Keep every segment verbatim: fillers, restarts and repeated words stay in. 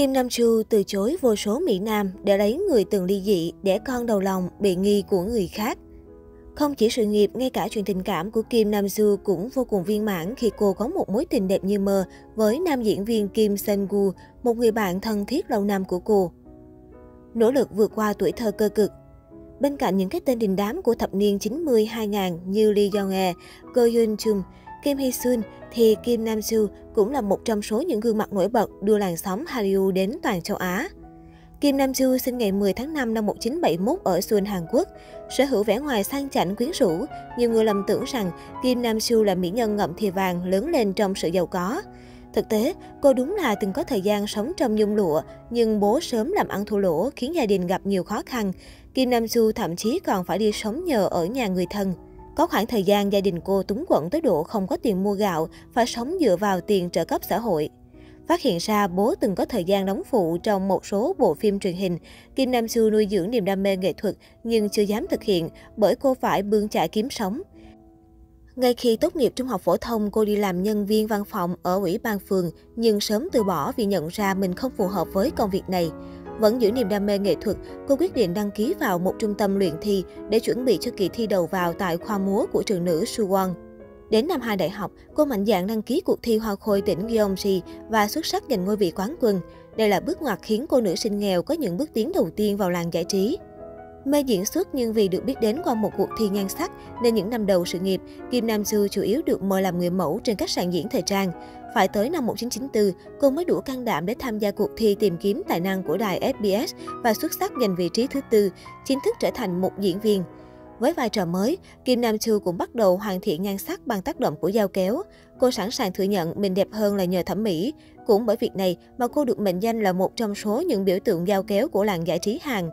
Kim Nam Joo từ chối vô số mỹ nam để lấy người từng ly dị, đẻ con đầu lòng bị nghi của người khác. Không chỉ sự nghiệp, ngay cả chuyện tình cảm của Kim Nam Joo cũng vô cùng viên mãn khi cô có một mối tình đẹp như mơ với nam diễn viên Kim Seung Woo, một người bạn thân thiết lâu năm của cô. Nỗ lực vượt qua tuổi thơ cơ cực. Bên cạnh những cái tên đình đám của thập niên chín mươi hai nghìn như Lee Young-ae, Go Hyun Jung, Kim Hee Sun thì Kim Nam Joo cũng là một trong số những gương mặt nổi bật đưa làn sóng Hallyu đến toàn châu Á. Kim Nam Joo sinh ngày mười tháng năm năm một nghìn chín trăm bảy mươi mốt ở Suwon, Hàn Quốc. Sở hữu vẻ ngoài sang chảnh quyến rũ, nhiều người lầm tưởng rằng Kim Nam Joo là mỹ nhân ngậm thìa vàng lớn lên trong sự giàu có. Thực tế, cô đúng là từng có thời gian sống trong nhung lụa, nhưng bố sớm làm ăn thua lỗ khiến gia đình gặp nhiều khó khăn. Kim Nam Joo thậm chí còn phải đi sống nhờ ở nhà người thân. Có khoảng thời gian gia đình cô túng quẫn tới độ không có tiền mua gạo, phải sống dựa vào tiền trợ cấp xã hội. Phát hiện ra bố từng có thời gian đóng phụ trong một số bộ phim truyền hình, Kim Nam Joo nuôi dưỡng niềm đam mê nghệ thuật nhưng chưa dám thực hiện bởi cô phải bươn chải kiếm sống. Ngay khi tốt nghiệp trung học phổ thông, cô đi làm nhân viên văn phòng ở ủy ban phường nhưng sớm từ bỏ vì nhận ra mình không phù hợp với công việc này. Vẫn giữ niềm đam mê nghệ thuật, cô quyết định đăng ký vào một trung tâm luyện thi để chuẩn bị cho kỳ thi đầu vào tại khoa múa của trường nữ Suwon. Đến năm hai đại học, cô mạnh dạn đăng ký cuộc thi Hoa Khôi tỉnh Gyeonggi và xuất sắc giành ngôi vị quán quân. Đây là bước ngoặt khiến cô nữ sinh nghèo có những bước tiến đầu tiên vào làng giải trí. Mê diễn xuất nhưng vì được biết đến qua một cuộc thi nhan sắc nên những năm đầu sự nghiệp, Kim Nam Joo chủ yếu được mời làm người mẫu trên các sàn diễn thời trang. Phải tới năm một nghìn chín trăm chín mươi tư, cô mới đủ can đảm để tham gia cuộc thi tìm kiếm tài năng của đài ét bê ét và xuất sắc giành vị trí thứ tư, chính thức trở thành một diễn viên. Với vai trò mới, Kim Nam Joo cũng bắt đầu hoàn thiện nhan sắc bằng tác động của dao kéo. Cô sẵn sàng thừa nhận mình đẹp hơn là nhờ thẩm mỹ. Cũng bởi việc này mà cô được mệnh danh là một trong số những biểu tượng dao kéo của làng giải trí Hàn.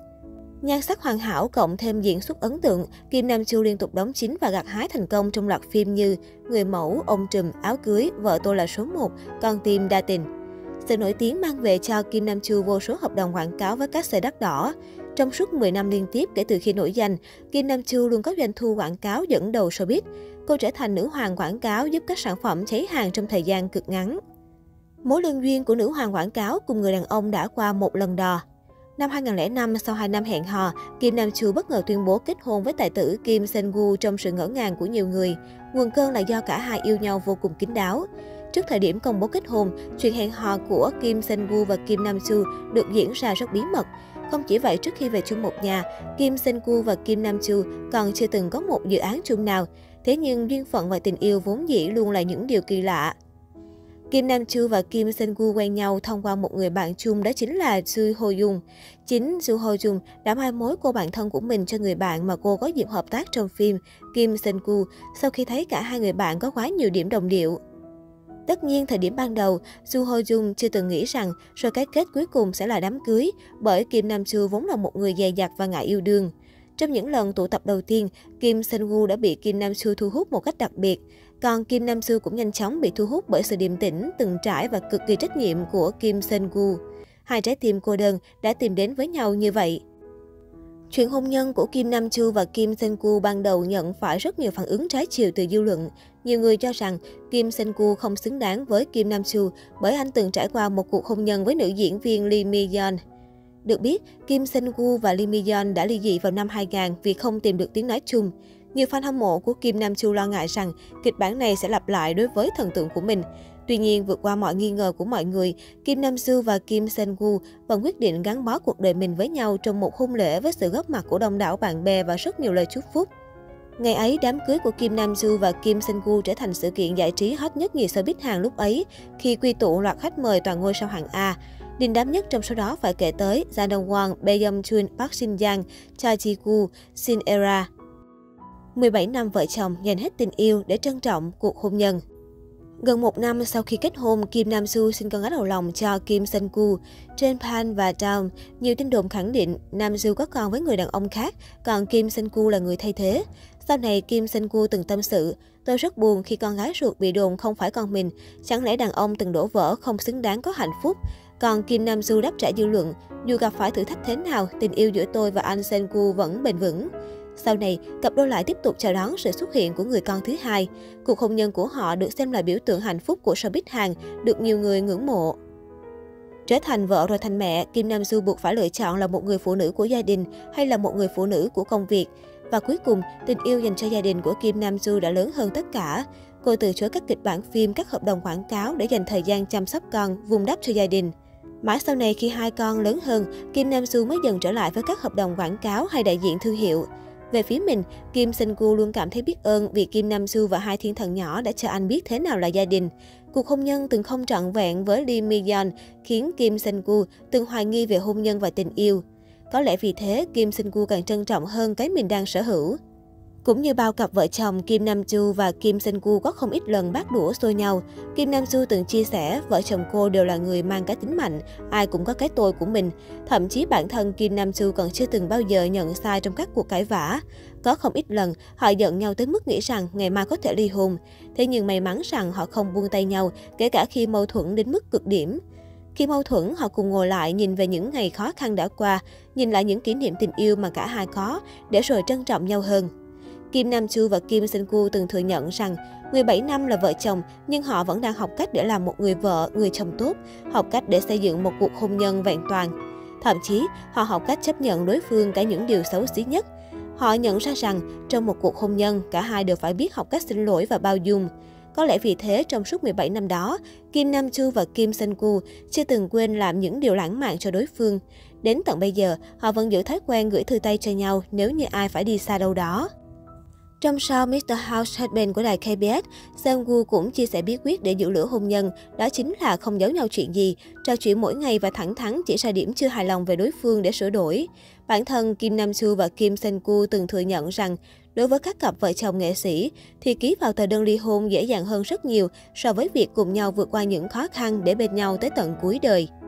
Nhan sắc hoàn hảo cộng thêm diễn xuất ấn tượng, Kim Nam Joo liên tục đóng chính và gặt hái thành công trong loạt phim như Người Mẫu, Ông Trùm, Áo Cưới, Vợ Tôi Là Số một, Con Tim Đa Tình. Sự nổi tiếng mang về cho Kim Nam Joo vô số hợp đồng quảng cáo với các xe đắt đỏ. Trong suốt mười năm liên tiếp kể từ khi nổi danh, Kim Nam Joo luôn có doanh thu quảng cáo dẫn đầu showbiz. Cô trở thành nữ hoàng quảng cáo giúp các sản phẩm cháy hàng trong thời gian cực ngắn. Mối lương duyên của nữ hoàng quảng cáo cùng người đàn ông đã qua một lần đò. Năm hai nghìn không trăm lẻ năm, sau hai năm hẹn hò, Kim Nam Joo bất ngờ tuyên bố kết hôn với tài tử Kim Seung Woo trong sự ngỡ ngàng của nhiều người. Nguồn cơn là do cả hai yêu nhau vô cùng kín đáo. Trước thời điểm công bố kết hôn, chuyện hẹn hò của Kim Seung Woo và Kim Nam Joo được diễn ra rất bí mật. Không chỉ vậy, trước khi về chung một nhà, Kim Seung Woo và Kim Nam Joo còn chưa từng có một dự án chung nào. Thế nhưng duyên phận và tình yêu vốn dĩ luôn là những điều kỳ lạ. Kim Nam Joo và Kim Seung Woo quen nhau thông qua một người bạn chung, đó chính là Su Ho Jung. Chính Su Ho Jung đã mai mối cô bạn thân của mình cho người bạn mà cô có dịp hợp tác trong phim Kim Seung Woo sau khi thấy cả hai người bạn có quá nhiều điểm đồng điệu. Tất nhiên, thời điểm ban đầu, Su Ho Jung chưa từng nghĩ rằng rồi cái kết cuối cùng sẽ là đám cưới, bởi Kim Nam Joo vốn là một người dè dặt và ngại yêu đương. Trong những lần tụ tập đầu tiên, Kim Seung Woo đã bị Kim Nam Joo thu hút một cách đặc biệt. Còn Kim Nam Joo cũng nhanh chóng bị thu hút bởi sự điềm tĩnh, từng trải và cực kỳ trách nhiệm của Kim Seung Woo. Hai trái tim cô đơn đã tìm đến với nhau như vậy. Chuyện hôn nhân của Kim Nam Joo và Kim Seung Woo ban đầu nhận phải rất nhiều phản ứng trái chiều từ dư luận. Nhiều người cho rằng Kim Seung Woo không xứng đáng với Kim Nam Joo bởi anh từng trải qua một cuộc hôn nhân với nữ diễn viên Lee Mi-yeon. Được biết, Kim Seung Woo và Lee Mi-yeon đã ly dị vào năm hai nghìn vì không tìm được tiếng nói chung. Nhiều fan hâm mộ của Kim Nam Joo lo ngại rằng kịch bản này sẽ lặp lại đối với thần tượng của mình. Tuy nhiên, vượt qua mọi nghi ngờ của mọi người, Kim Nam Joo và Kim Seung Woo vẫn quyết định gắn bó cuộc đời mình với nhau trong một hôn lễ với sự góp mặt của đông đảo bạn bè và rất nhiều lời chúc phúc. Ngày ấy, đám cưới của Kim Nam Joo và Kim Seung Woo trở thành sự kiện giải trí hot nhất nhì showbiz Hàn lúc ấy khi quy tụ loạt khách mời toàn ngôi sao hạng A. Đình đám nhất trong số đó phải kể tới Jang Dong-won, Bae-yong-joon, Park Shin-yang, Cha Ji-gu, Shin Ae-ra. mười bảy năm vợ chồng dành hết tình yêu để trân trọng cuộc hôn nhân. Gần một năm sau khi kết hôn, Kim Nam Joo sinh con gái đầu lòng cho Kim Seung Woo. Trên Pan và Daum, nhiều tin đồn khẳng định Nam Joo có con với người đàn ông khác, còn Kim Seung Woo là người thay thế. Sau này, Kim Seung Woo từng tâm sự, tôi rất buồn khi con gái ruột bị đồn không phải con mình, chẳng lẽ đàn ông từng đổ vỡ không xứng đáng có hạnh phúc. Còn Kim Nam Joo đáp trả dư luận, dù gặp phải thử thách thế nào, tình yêu giữa tôi và anh Seung Woo vẫn bền vững. Sau này, cặp đôi lại tiếp tục chào đón sự xuất hiện của người con thứ hai. Cuộc hôn nhân của họ được xem là biểu tượng hạnh phúc của showbiz Hàn, được nhiều người ngưỡng mộ. Trở thành vợ rồi thành mẹ, Kim Nam Joo buộc phải lựa chọn là một người phụ nữ của gia đình hay là một người phụ nữ của công việc. Và cuối cùng, tình yêu dành cho gia đình của Kim Nam Joo đã lớn hơn tất cả. Cô từ chối các kịch bản phim, các hợp đồng quảng cáo để dành thời gian chăm sóc con, vun đắp cho gia đình. Mãi sau này khi hai con lớn hơn, Kim Nam Joo mới dần trở lại với các hợp đồng quảng cáo hay đại diện thương hiệu. Về phía mình, Kim Seung Woo luôn cảm thấy biết ơn vì Kim Nam Joo và hai thiên thần nhỏ đã cho anh biết thế nào là gia đình. Cuộc hôn nhân từng không trọn vẹn với Lee Mi-yeon khiến Kim Seung Woo từng hoài nghi về hôn nhân và tình yêu. Có lẽ vì thế, Kim Seung Woo càng trân trọng hơn cái mình đang sở hữu. Cũng như bao cặp vợ chồng, Kim Nam Joo và Kim Seung Woo có không ít lần bát đũa xô nhau. Kim Nam Joo từng chia sẻ, vợ chồng cô đều là người mang cá tính mạnh, ai cũng có cái tôi của mình. Thậm chí bản thân Kim Nam Joo còn chưa từng bao giờ nhận sai trong các cuộc cãi vã. Có không ít lần, họ giận nhau tới mức nghĩ rằng ngày mai có thể ly hôn. Thế nhưng may mắn rằng họ không buông tay nhau, kể cả khi mâu thuẫn đến mức cực điểm. Khi mâu thuẫn, họ cùng ngồi lại nhìn về những ngày khó khăn đã qua, nhìn lại những kỷ niệm tình yêu mà cả hai có, để rồi trân trọng nhau hơn. Kim Nam Joo và Kim Seung Woo từng thừa nhận rằng mười bảy năm là vợ chồng nhưng họ vẫn đang học cách để làm một người vợ, người chồng tốt, học cách để xây dựng một cuộc hôn nhân vẹn toàn. Thậm chí, họ học cách chấp nhận đối phương cả những điều xấu xí nhất. Họ nhận ra rằng trong một cuộc hôn nhân, cả hai đều phải biết học cách xin lỗi và bao dung. Có lẽ vì thế, trong suốt mười bảy năm đó, Kim Nam Joo và Kim Seung Woo chưa từng quên làm những điều lãng mạn cho đối phương. Đến tận bây giờ, họ vẫn giữ thói quen gửi thư tay cho nhau nếu như ai phải đi xa đâu đó. Trong show mít tơ House Headband của đài K B S, Seung Woo cũng chia sẻ bí quyết để giữ lửa hôn nhân, đó chính là không giấu nhau chuyện gì, trò chuyện mỗi ngày và thẳng thắn chỉ ra điểm chưa hài lòng về đối phương để sửa đổi. Bản thân Kim Nam Joo và Kim Seung Woo từng thừa nhận rằng, đối với các cặp vợ chồng nghệ sĩ thì ký vào tờ đơn ly hôn dễ dàng hơn rất nhiều so với việc cùng nhau vượt qua những khó khăn để bên nhau tới tận cuối đời.